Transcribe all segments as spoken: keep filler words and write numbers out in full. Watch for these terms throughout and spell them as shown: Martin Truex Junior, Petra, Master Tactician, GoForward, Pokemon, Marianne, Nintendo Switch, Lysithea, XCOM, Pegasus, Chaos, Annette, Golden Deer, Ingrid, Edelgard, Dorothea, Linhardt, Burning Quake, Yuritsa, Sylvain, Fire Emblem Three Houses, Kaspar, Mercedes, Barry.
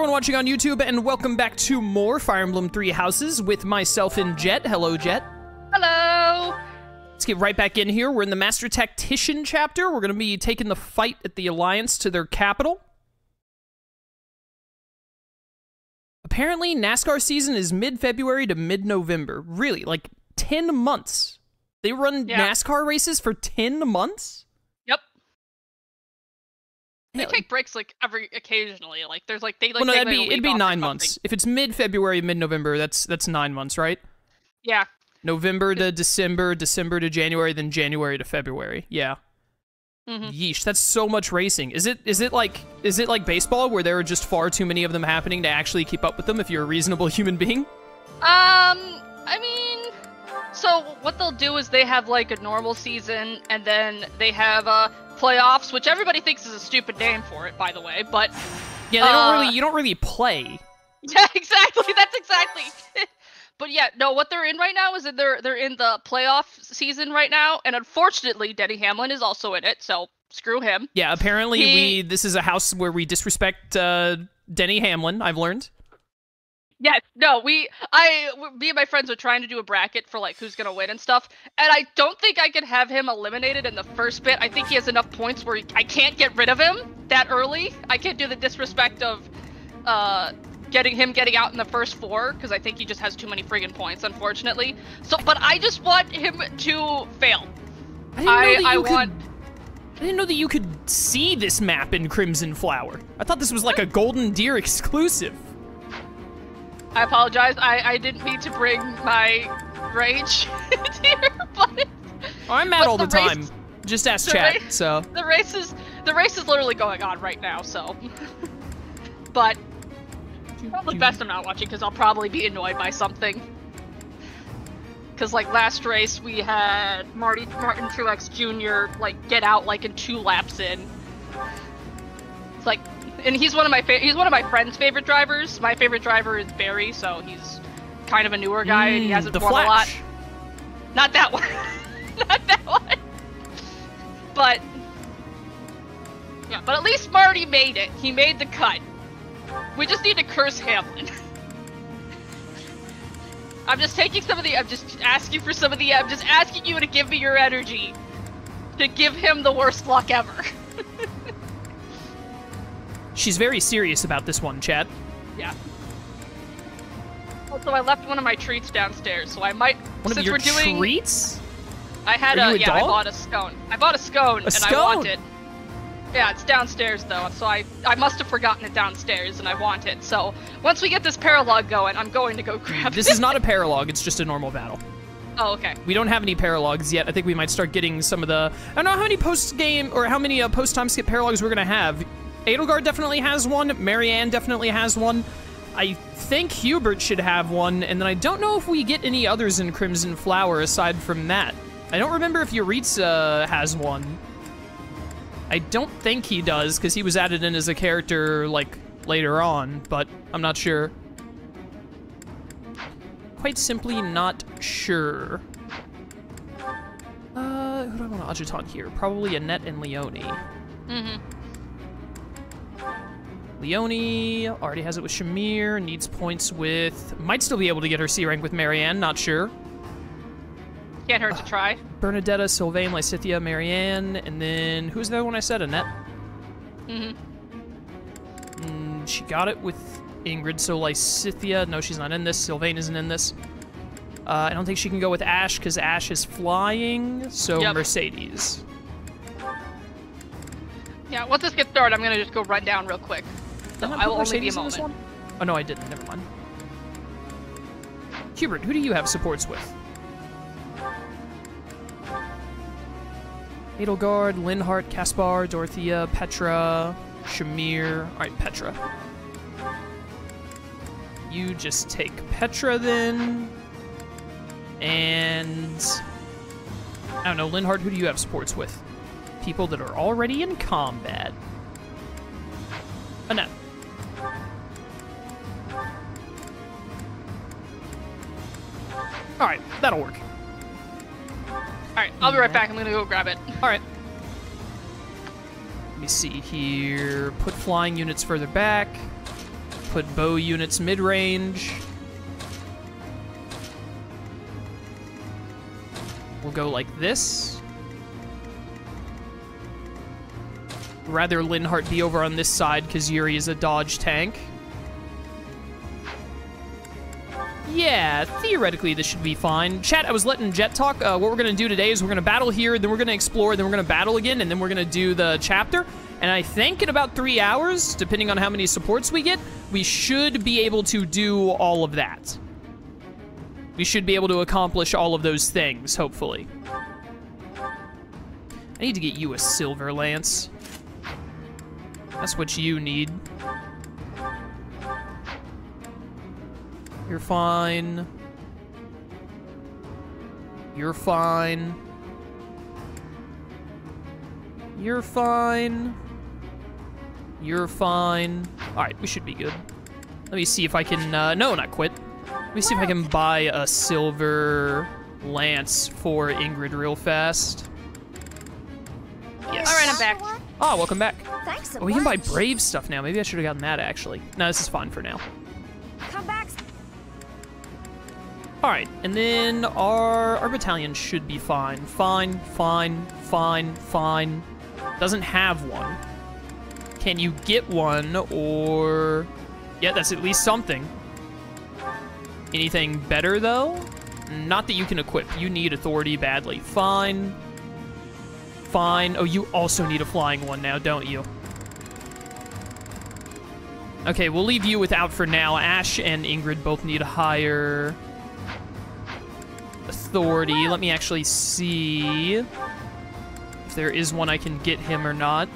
everyone watching on YouTube, and welcome back to more Fire Emblem Three Houses with myself and Jet. Hello, Jet. Hello. Let's get right back in here. We're in the Master Tactician chapter. We're going to be taking the fight at the Alliance to their capital. Apparently, NASCAR season is mid-February to mid-November. Really, like ten months. They run yeah. NASCAR races for ten months? Yep. They take breaks like every occasionally. Like there's like they like. Well, no, that'd be, it'd be nine months. If it's mid-February, mid-November, that's that's nine months, right? Yeah. November to December, December to January, then January to February. Yeah. Mm-hmm. Yeesh, that's so much racing. Is it is it like is it like baseball where there are just far too many of them happening to actually keep up with them? If you're a reasonable human being. Um, I mean. So what they'll do is they have like a normal season, and then they have a uh, playoffs, which everybody thinks is a stupid name for it, by the way. But yeah, they uh, don't really you don't really play. Yeah, exactly. That's exactly. But yeah, no. What they're in right now is that they're they're in the playoff season right now, and unfortunately, Denny Hamlin is also in it. So screw him. Yeah, apparently he, we this is a house where we disrespect uh, Denny Hamlin. I've learned. Yeah, no, we, I, me and my friends were trying to do a bracket for, like, who's gonna win and stuff, and I don't think I could have him eliminated in the first bit. I think he has enough points where he, I can't get rid of him that early. I can't do the disrespect of, uh, getting him getting out in the first four, because I think he just has too many friggin' points, unfortunately. So, but I just want him to fail. I didn't know I, that you I could, want... I didn't know that you could see this map in Crimson Flower. I thought this was, like, a Golden Deer exclusive. I apologize. I, I didn't mean to bring my rage here, but oh, I'm mad all the, the race, time. Just ask chat. Race, so the race is the race is literally going on right now. So, but probably best I'm not watching because I'll probably be annoyed by something. Because like last race we had Marty Martin Truex Junior like get out like in two laps in. It's like. And he's one of my fa he's one of my friend's favorite drivers. My favorite driver is Barry, so he's kind of a newer guy mm, and he hasn't won Flash. a lot. Not that one. Not that one. But yeah, but at least Marty made it. He made the cut. We just need to curse Hamlin. I'm just taking some of the I'm just asking for some of the I'm just asking you to give me your energy to give him the worst luck ever. She's very serious about this one, chat. Yeah. Also, I left one of my treats downstairs, so I might. One since of your we're doing, treats? I had Are a, a yeah. Dog? I bought a scone. I bought a scone, a and scone. I want it. Yeah, it's downstairs though, so I I must have forgotten it downstairs, and I want it. So once we get this paralogue going, I'm going to go grab. This it. is not a paralogue. It's just a normal battle. Oh, okay. We don't have any paralogs yet. I think we might start getting some of the. I don't know how many post game or how many uh, post time skip paralogs we're gonna have. Edelgard definitely has one. Marianne definitely has one. I think Hubert should have one, and then I don't know if we get any others in Crimson Flower aside from that. I don't remember if Yuritsa has one. I don't think he does, because he was added in as a character, like, later on, but I'm not sure. Quite simply not sure. Uh, who do I want to adjutant here? Probably Annette and Leonie. Mm-hmm. Leonie already has it with Shamir, needs points with... Might still be able to get her C rank with Marianne, not sure. Can't hurt uh, to try. Bernadetta, Sylvain, Lysithea, Marianne, and then... Who's the other one I said? Annette? Mm-hmm. Mm, she got it with Ingrid, so Lysithea... No, she's not in this. Sylvain isn't in this. Uh, I don't think she can go with Ashe, because Ashe is flying, so yep. Mercedes. Yeah, once this gets started, I'm going to just go run down real quick. So I will only be a moment. Oh, no, I didn't. Never mind. Hubert, who do you have supports with? Edelgard, Linhardt, Kaspar, Dorothea, Petra, Shamir. All right, Petra. You just take Petra, then. And... I don't know, Linhardt, who do you have supports with? People that are already in combat. Annette. Alright, that'll work. Alright, I'll be right back. I'm gonna go grab it. Alright. Let me see here. Put flying units further back. Put bow units mid-range. We'll go like this. Rather Linhardt be over on this side because Yuri is a dodge tank. Yeah, theoretically this should be fine. Chat, I was letting Jet talk. Uh, what we're going to do today is we're going to battle here, then we're going to explore, then we're going to battle again, and then we're going to do the chapter. And I think in about three hours, depending on how many supports we get, we should be able to do all of that. We should be able to accomplish all of those things, hopefully. I need to get you a silver lance. That's what you need. You're fine. You're fine. You're fine. You're fine. Alright, we should be good. Let me see if I can... Uh, no, not quit. Let me see if I can buy a silver lance for Ingrid real fast. Yes. Alright, I'm back. Oh, welcome back. Thanks so much. Oh, we can buy brave stuff now. Maybe I should have gotten that, actually. No, this is fine for now. Come back. Alright, and then our, our battalion should be fine. Fine, fine, fine, fine. Doesn't have one. Can you get one, or... Yeah, that's at least something. Anything better, though? Not that you can equip. You need authority badly. Fine. Fine. Oh, you also need a flying one now, don't you? Okay, we'll leave you without for now. Ashe and Ingrid both need a higher... authority. Let me actually see if there is one I can get him or not.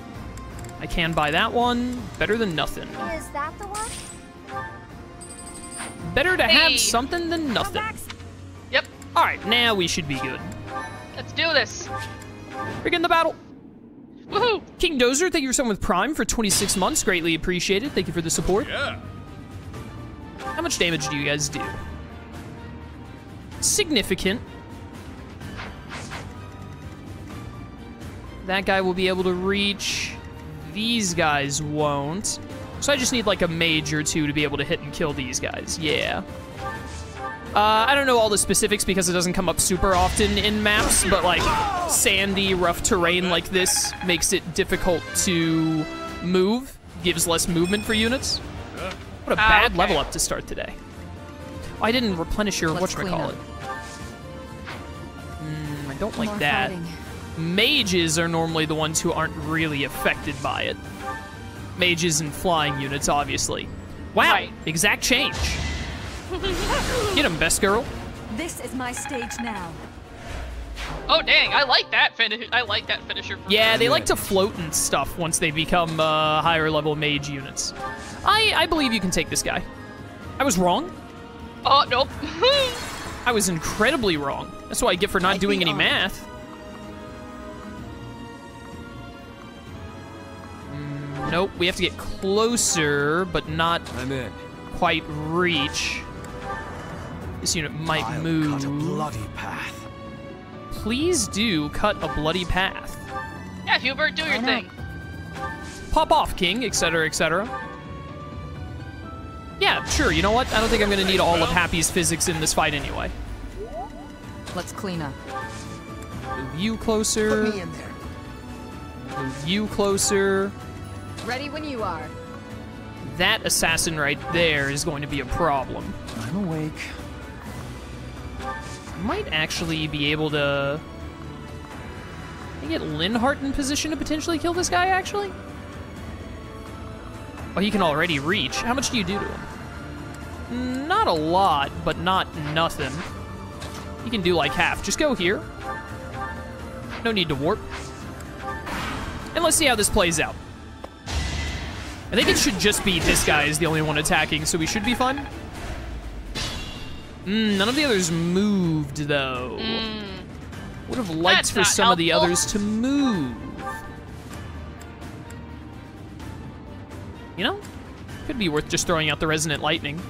I can buy that one. Better than nothing. Is that the one? Better to hey. have something than nothing. Yep. Alright, now we should be good. Let's do this. We're getting the battle. Woohoo! King Dozer, thank you for someone with Prime for twenty-six months. Greatly appreciated. Thank you for the support. Yeah. How much damage do you guys do? Significant. That guy will be able to reach. These guys won't. So I just need like a mage or two to be able to hit and kill these guys. Yeah. Uh, I don't know all the specifics because it doesn't come up super often in maps, but like sandy, rough terrain like this makes it difficult to move. Gives less movement for units. What a bad uh, okay. level up to start today. I didn't replenish your whatchamacallit. Mm, I don't like that. Fighting. Mages are normally the ones who aren't really affected by it. Mages and flying units, obviously. Wow, right. Exact change. Get him, best girl. This is my stage now. Oh dang, I like that finish. I like that finisher. Yeah, they like to float and stuff once they become uh, higher level mage units. I I believe you can take this guy. I was wrong. Oh, nope. I was incredibly wrong. That's what I get for not doing any math. Mm, nope, we have to get closer, but not quite reach. This unit might I'll move. Cut a bloody path. Please do cut a bloody path. Yeah, Hubert, do your thing. Pop off, King, et cetera, et cetera. Yeah, sure, you know what? I don't think I'm gonna need all of Happy's physics in this fight anyway. Let's clean up. Move you closer. Put me in there. Move you closer. Ready when you are. That assassin right there is going to be a problem. I'm awake. I might actually be able to... Can I get Linhardt in position to potentially kill this guy, actually? Oh, he can already reach. How much do you do to him? Not a lot, but not nothing. You can do like half. Just go here. No need to warp. And let's see how this plays out. I think it should just be this guy is the only one attacking, so we should be fine. Mm, none of the others moved, though. Mm. Would have liked That's for some helpful. of the others to move. You know? Could be worth just throwing out the Resonant Lightning.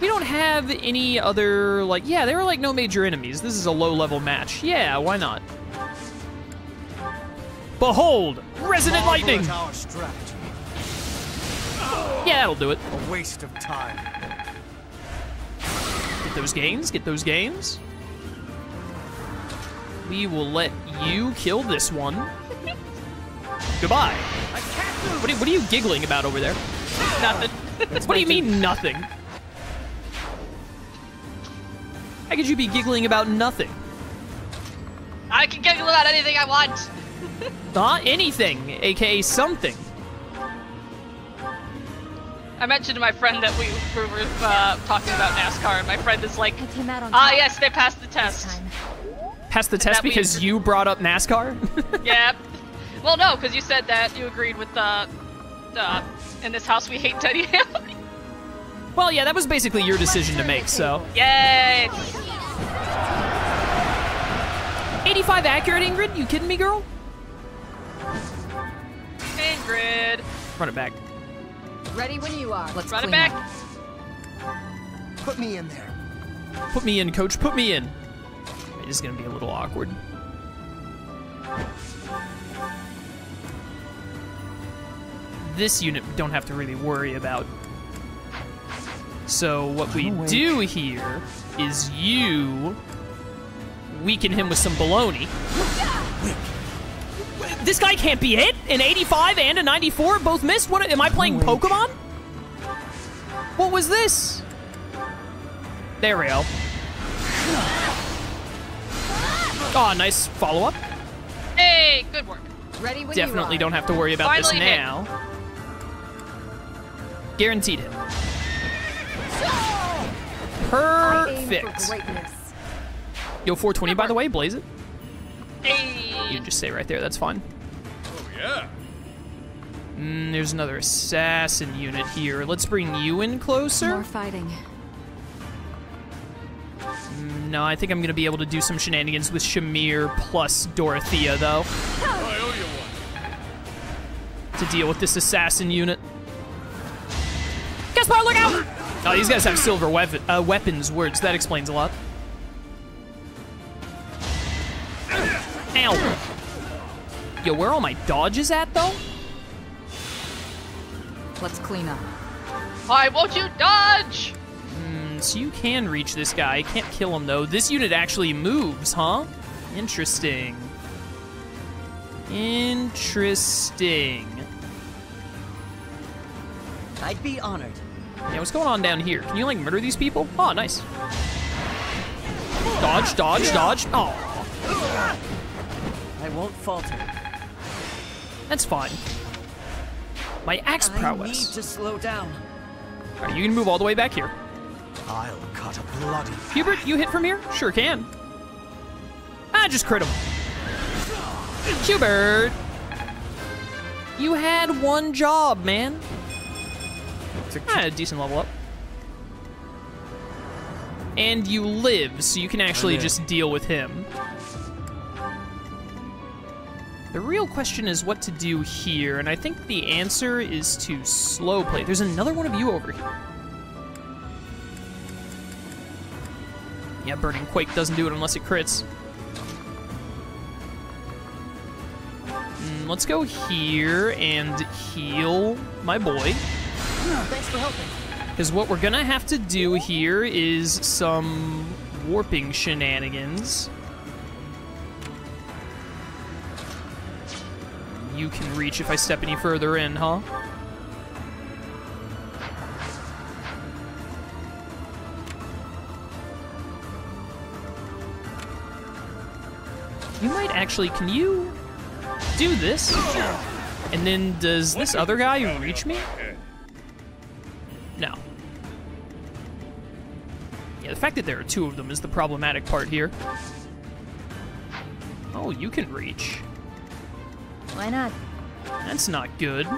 We don't have any other, like... Yeah, there were, like, no major enemies. This is a low-level match. Yeah, why not? Behold! Resonant Lightning! Yeah, that'll do it. A waste of time. Get those gains, get those gains. We will let you kill this one. Goodbye. I can't move. What, are, what are you giggling about over there? Nothing. What do you mean nothing? How could you be giggling about nothing? I can giggle about anything I want. Not anything, aka something. I mentioned to my friend that we were uh, talking about NASCAR, and my friend is like, ah, yes, they passed the test. Passed the test because you brought up NASCAR? Yeah. Well, no, because you said that you agreed with uh, uh, in this house we hate Denny Hamlin. Well, yeah, that was basically your decision to make, so. Yay! eighty-five accurate, Ingrid? You kidding me, girl? Ingrid. Run it back. Ready when you are. Let's run it back. Up. Put me in there. Put me in, coach. Put me in. It is going to be a little awkward. This unit we don't have to really worry about. So what we do here is you weaken him with some baloney. This guy can't be hit. An eighty-five and a ninety-four both missed. What am I playing Pokemon? What was this? There we go. Oh, nice follow-up. Hey, good work. Ready when Definitely you are. Don't have to worry about Finally this now. Hit. Guaranteed hit. Perfect. Yo, four twenty by the way, blaze it. Hey. You can just stay right there, that's fine. Oh, yeah. Mm, there's another assassin unit here. Let's bring you in closer. More fighting. Mm, no, I think I'm going to be able to do some shenanigans with Shamir plus Dorothea, though. I owe you one. To deal with this assassin unit. Kaspar, look out! Oh, these guys have silver weapon, uh, weapons words. That explains a lot. Ow. Yo, where are all my dodges at, though? Let's clean up. Why won't you dodge? Mm, so you can reach this guy. Can't kill him, though. This unit actually moves, huh? Interesting. Interesting. I'd be honored. Yeah, what's going on down here? Can you, like, murder these people? Oh, nice. Dodge, dodge, dodge. Oh. I won't falter. That's fine. My axe prowess. I need to slow down. All right, you can move all the way back here. I'll cut a bloody path. Hubert, you hit from here? Sure can. Ah, just crit him. Hubert, you had one job, man. Ah, a decent level up. And you live, so you can actually just deal with him. The real question is what to do here, and I think the answer is to slow play. There's another one of you over here. Yeah, Burning Quake doesn't do it unless it crits. Mm, let's go here and heal my boy. Thanks for helping. Because what we're gonna have to do here is some warping shenanigans. You can reach if I step any further in, huh? You might actually, can you do this? And then does this other guy reach me? No. Yeah, the fact that there are two of them is the problematic part here. Oh, you can reach. Why not? That's not good.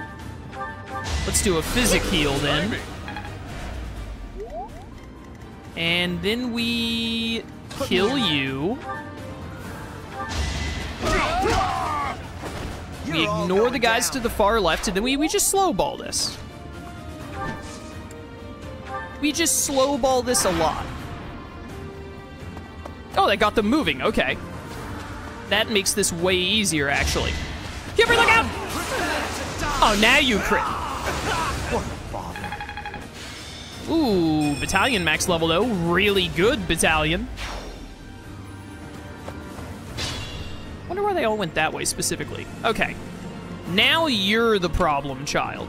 Let's do a physic heal then. And then we kill you. We ignore the guys to the far left, and then we, we just slow ball this. We just slow ball this a lot. Oh, that got them moving, okay. That makes this way easier, actually. Give her a look out! Oh, now you crit. What a bother. Ooh, Battalion max level though. Really good Battalion. Wonder why they all went that way specifically. Okay. Now you're the problem child.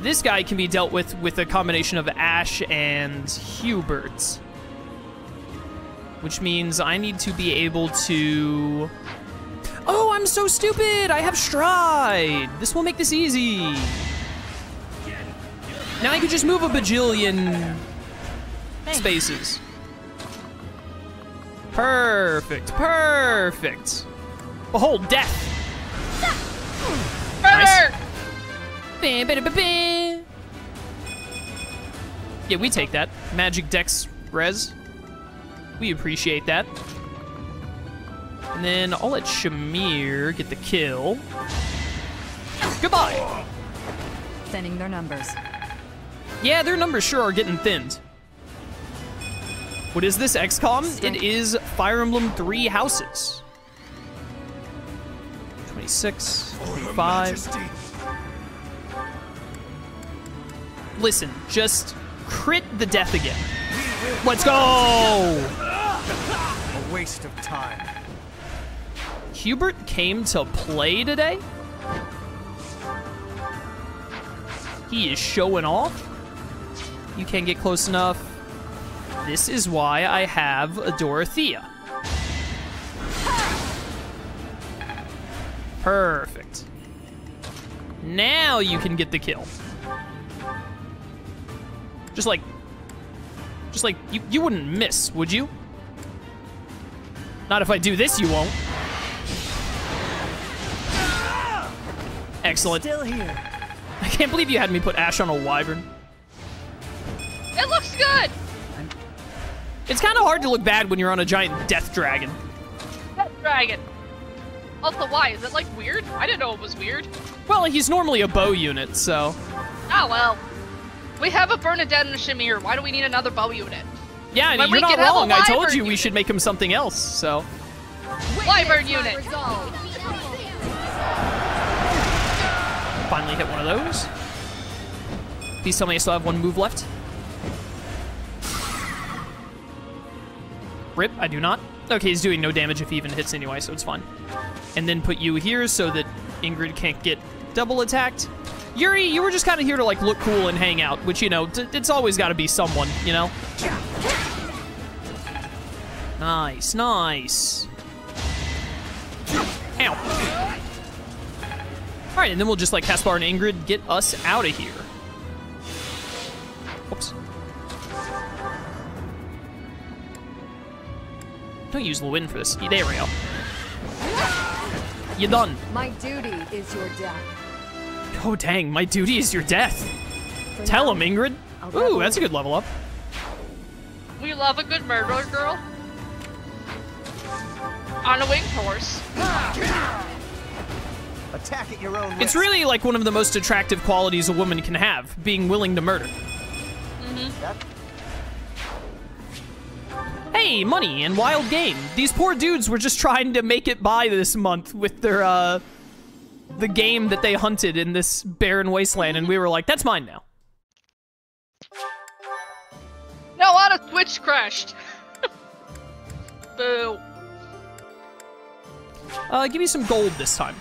This guy can be dealt with with a combination of Ashe and Hubert. Which means I need to be able to... Oh, I'm so stupid! I have Stride! This will make this easy! Now I could just move a bajillion spaces. Perfect, perfect! Behold, death! Nice. Yeah, we take that. Magic Dex Res. We appreciate that. And then I'll let Shamir get the kill. Goodbye! Thinning their numbers. Yeah, their numbers sure are getting thinned. What is this, X COM? Stink. It is Fire Emblem Three Houses. twenty-six, twenty-five. Listen, just crit the death again. Let's go! A waste of time. Hubert came to play today? He is showing off. You can't get close enough. This is why I have a Dorothea. Perfect. Now you can get the kill. Just like... Just like, you, you wouldn't miss, would you? Not if I do this, you won't. Excellent. Still here. I can't believe you had me put Ashe on a wyvern. It looks good! It's kind of hard to look bad when you're on a giant death dragon. Death dragon. Also, why? Is it, like, weird? I didn't know it was weird. Well, he's normally a bow unit, so... Ah, well. We have a Bernadette and a Shamir. Why do we need another bow unit? Yeah, and you're not wrong. I told you unit. We should make him something else, so... Wyvern unit! Finally hit one of those. Please tell me I still have one move left. Rip, I do not. Okay, he's doing no damage if he even hits anyway, so it's fine. And then put you here so that Ingrid can't get double attacked. Yuri, you were just kind of here to, like, look cool and hang out, which, you know, t it's always got to be someone, you know? Nice, nice. Ow. All right, and then we'll just, like, Kaspar and Ingrid get us out of here. Oops. Don't use Lewin for this. There we go. You're done. My duty is your death. Oh, dang. My duty is your death. For Tell now, him, Ingrid. I'll Ooh, that's a good level up. We love a good murderer girl. On a winged horse. Attack at your own risk. It's really like one of the most attractive qualities a woman can have, being willing to murder. Mm-hmm. Hey, money and wild game. These poor dudes were just trying to make it by this month with their, uh, the game that they hunted in this barren wasteland, and we were like, that's mine now. No, on a Switch crashed. Boo. Uh, give me some gold this time.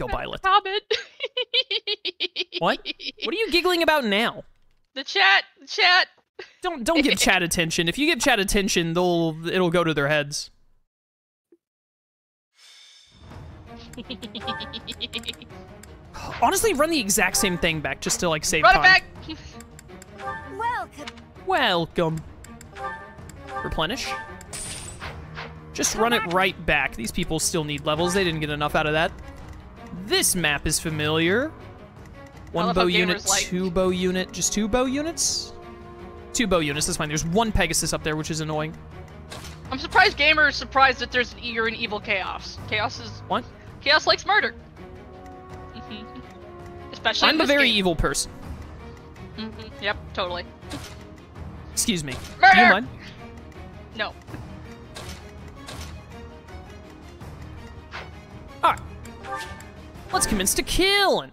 Go buy it. What? What are you giggling about now? The chat, the chat. Don't don't give chat attention. If you give chat attention, they'll it'll go to their heads. Honestly, run the exact same thing back just to like save run time. Run it back. Welcome. Welcome. Replenish. Just Come run back. it right back. These people still need levels. They didn't get enough out of that. This map is familiar. One bow unit, like. two bow unit, just two bow units? Two bow units, that's fine. There's one Pegasus up there, which is annoying. I'm surprised gamers are surprised that there's an eager and evil Chaos. Chaos is... What? Chaos likes murder. Mm-hmm. Especially I'm a very game. evil person. Mm-hmm. Yep, totally. Excuse me. Murder! Do you mind? No. Alright. Let's commence to killing.